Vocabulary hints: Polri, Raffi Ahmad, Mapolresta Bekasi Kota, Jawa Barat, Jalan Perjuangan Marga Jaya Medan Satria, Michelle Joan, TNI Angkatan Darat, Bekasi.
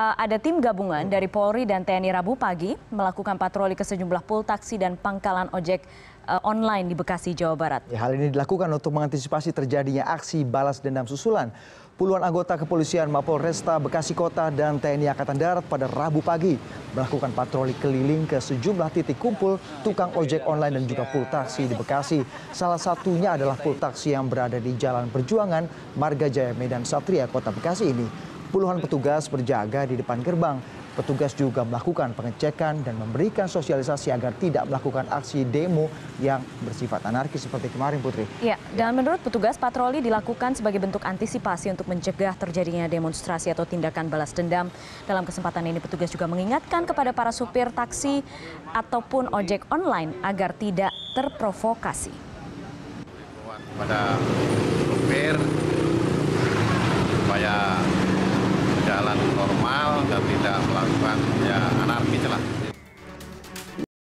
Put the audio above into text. Ada tim gabungan dari Polri dan TNI Rabu pagi melakukan patroli ke sejumlah pul taksi dan pangkalan ojek online di Bekasi, Jawa Barat. Hal ini dilakukan untuk mengantisipasi terjadinya aksi balas dendam susulan. Puluhan anggota kepolisian Mapolresta Bekasi Kota dan TNI Angkatan Darat pada Rabu pagi melakukan patroli keliling ke sejumlah titik kumpul tukang ojek online dan juga pul taksi di Bekasi. Salah satunya adalah pul taksi yang berada di Jalan Perjuangan Marga Jaya Medan Satria, Kota Bekasi ini. Puluhan petugas berjaga di depan gerbang. Petugas juga melakukan pengecekan dan memberikan sosialisasi agar tidak melakukan aksi demo yang bersifat anarkis seperti kemarin, Putri. Ya, dan menurut petugas, patroli dilakukan sebagai bentuk antisipasi untuk mencegah terjadinya demonstrasi atau tindakan balas dendam. Dalam kesempatan ini, petugas juga mengingatkan kepada para supir taksi ataupun ojek online agar tidak terprovokasi. Kepada supir, supaya jalan normal dan tidak melakukan ya anarkis lah.